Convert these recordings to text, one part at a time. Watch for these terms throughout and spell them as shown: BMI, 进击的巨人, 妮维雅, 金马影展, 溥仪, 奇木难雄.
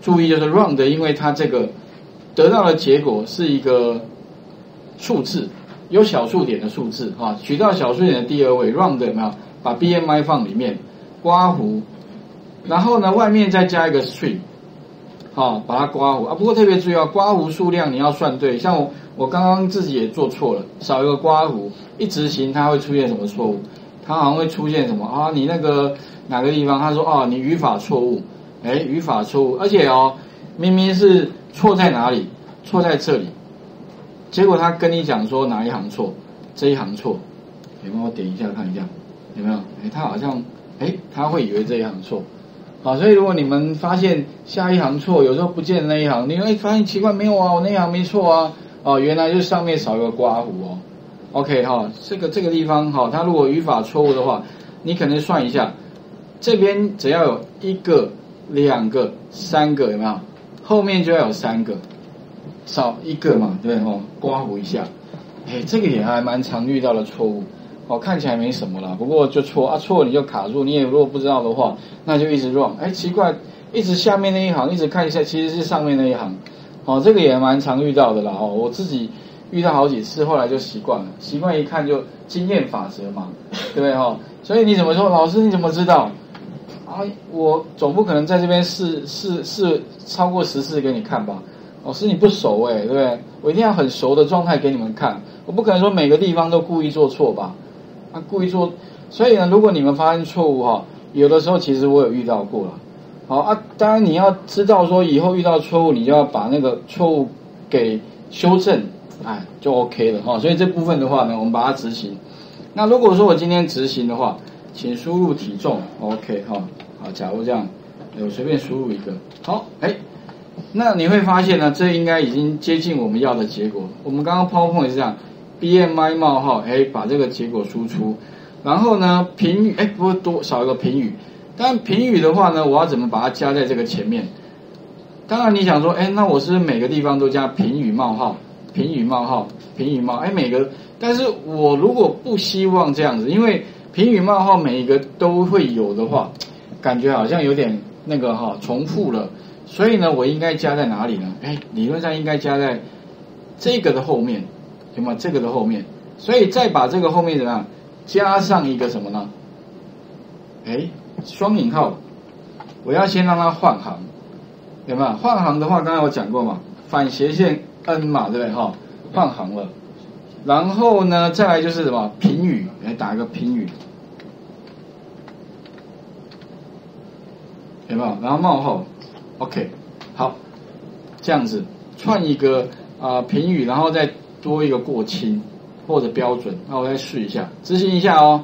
注意就是 round， 因为它这个得到的结果是一个数字，有小数点的数字啊，取到小数点的第二位 round 有没有？把 BMI 放里面，刮弧，然后呢外面再加一个 string， 好，把它刮弧啊。不过特别注意啊，刮弧数量你要算对，像我刚刚自己也做错了，少一个刮弧，一执行它会出现什么错误？它好像会出现什么啊？你那个哪个地方？他说啊，你语法错误，哎，语法错误，而且哦，明明是错在哪里？错在这里，结果他跟你讲说哪一行错，这一行错，有没有？我点一下看一下，有没有？哎，他好像哎，他会以为这一行错，好，所以如果你们发现下一行错，有时候不见那一行，你会发现奇怪，没有啊，我那一行没错啊，哦，原来就是上面少一个刮弧哦。OK 哈、哦，这个地方哈、哦，它如果语法错误的话，你可能算一下，这边只要有一个、两个、三个，有没有？后面就要有三个，少一个嘛，对不对？哦，刮弧一下，哎，这个也还蛮常遇到的错误，哦，看起来没什么啦，不过就错啊，错你就卡住，你也如果不知道的话，那就一直 run， 哎，奇怪，一直下面那一行，一直看一下，其实是上面那一行，哦，这个也蛮常遇到的啦，哦，我自己。遇到好几次，后来就习惯了。习惯一看就经验法则嘛，对不对哈、哦？所以你怎么说，老师你怎么知道？啊，我总不可能在这边试超过10次给你看吧？老师你不熟哎，对不对？我一定要很熟的状态给你们看，我不可能说每个地方都故意做错吧？啊，故意做。所以呢，如果你们发现错误哈、哦，有的时候其实我有遇到过了。好啊，当然你要知道说以后遇到错误，你就要把那个错误给修正。哎，就 OK 了哈、哦，所以这部分的话呢，我们把它执行。那如果说我今天执行的话，请输入体重 ，OK 哈、哦。好，假如这样，我随便输入一个，好，哎，那你会发现呢，这应该已经接近我们要的结果。我们刚刚 PowerPoint 也是这样 ，BMI 冒号，哎，把这个结果输出。然后呢，评语，哎，不过多少一个评语。但评语的话呢，我要怎么把它加在这个前面？当然你想说，哎，那我是不是每个地方都加评语冒号？评语冒号，评语冒，哎，每个，但是我如果不希望这样子，因为评语冒号每一个都会有的话，感觉好像有点那个哈、哦、重复了，所以呢，我应该加在哪里呢？哎，理论上应该加在这个的后面，有没有这个的后面？所以再把这个后面怎么样加上一个什么呢？哎，双引号，我要先让它换行，有没有？换行的话，刚才我讲过嘛，反斜线。N 嘛，对不对哈？换行了，然后呢，再来就是什么评语，来打一个评语，有没有？然后冒号 ，OK， 好，这样子串一个评语，然后再多一个过清或者标准，那我再试一下，执行一下哦。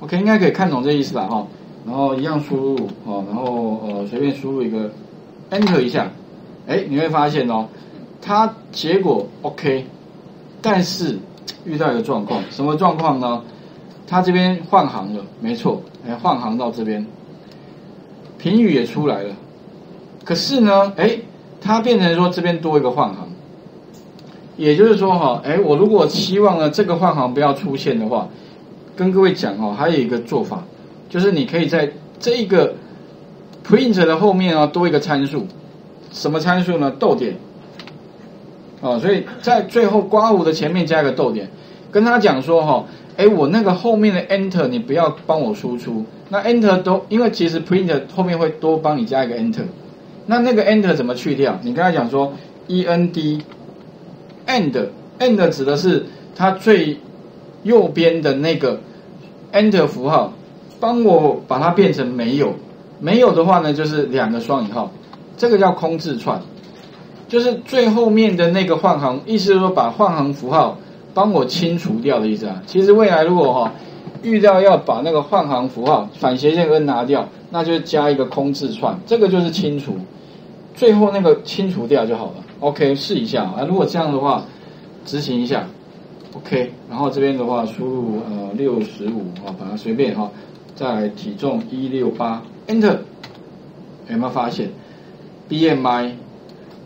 OK， 应该可以看懂这意思了哈、哦。然后一样输入哦，然后随便输入一个 Enter 一下，哎，你会发现哦。它结果 OK， 但是遇到一个状况，什么状况呢？它这边换行了，没错，哎，换行到这边，评语也出来了，可是呢，哎，它变成说这边多一个换行，也就是说哈，哎，我如果期望呢这个换行不要出现的话，跟各位讲哦，还有一个做法，就是你可以在这一个 print 的后面啊多一个参数，什么参数呢？逗点。哦，所以在最后刮弧的前面加一个逗点，跟他讲说哈、哦，哎，我那个后面的 Enter 你不要帮我输出，那 Enter 都因为其实 Print 后面会多帮你加一个 Enter， 那个 Enter 怎么去掉？你跟他讲说 END，End 指的是它最右边的那个 Enter 符号，帮我把它变成没有，没有的话呢就是2个双引号，这个叫空字串。就是最后面的那个换行，意思是说把换行符号帮我清除掉的意思啊。其实未来如果哈、哦、遇到要把那个换行符号反斜线跟拿掉，那就加一个空字串，这个就是清除，最后那个清除掉就好了。OK， 试一下啊。如果这样的话，执行一下 ，OK。然后这边的话输入65啊，把它随便哈、哦，再来体重168，Enter， 有没有发现 BMI？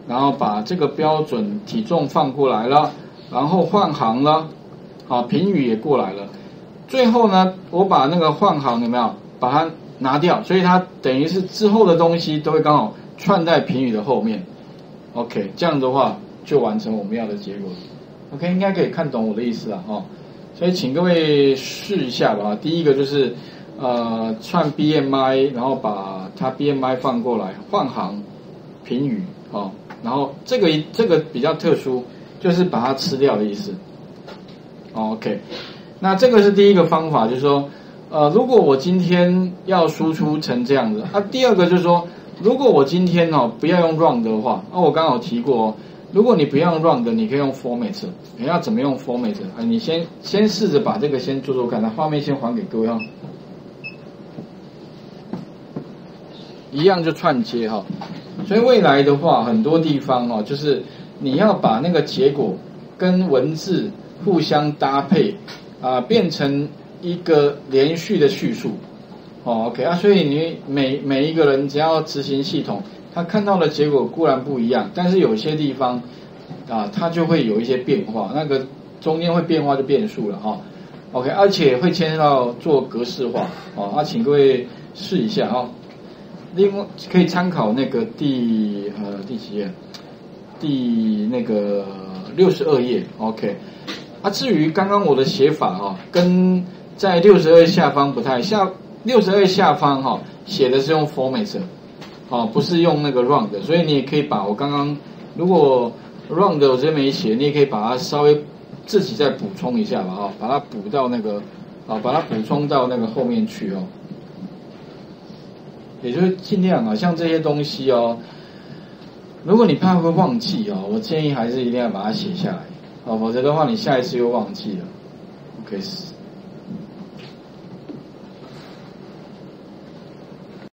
然后把这个标准体重放过来了，然后换行了，好，评语也过来了。最后呢，我把那个换行有没有把它拿掉？所以它等于是之后的东西都会刚好串在评语的后面。OK， 这样的话就完成我们要的结果。OK， 应该可以看懂我的意思了哦。所以请各位试一下吧。第一个就是串 BMI， 然后把它 BMI 放过来，换行评语哦。然后这个比较特殊，就是把它吃掉的意思。OK， 那这个是第一个方法，就是说。如果我今天要输出成这样子，那、第二个就是说，如果我今天不要用 round 的话，我刚好提过如果你不要用 round， 你可以用 format， 你要怎么用 format 啊？你先试着把这个先做做看，那画面先还给各位哈。一样就串接哈，所以未来的话，很多地方就是你要把那个结果跟文字互相搭配啊、变成。一个连续的叙述，OK 啊，所以你每一个人只要执行系统，他看到的结果固然不一样，但是有些地方啊，它就会有一些变化，那个中间会变化就变数了OK， 而且会牵涉到做格式化请各位试一下另外可以参考那个第几页？第那个62页 ，OK 啊，至于刚刚我的写法跟在62下方不太像，62下方写的是用 format， 不是用那个 round， 所以你也可以把我刚刚如果 round 我这边没写，你也可以把它稍微自己再补充一下吧把它补到那个把它补充到那个后面去也就是尽量像这些东西如果你怕会忘记我建议还是一定要把它写下来否则的话你下一次又忘记了。OK。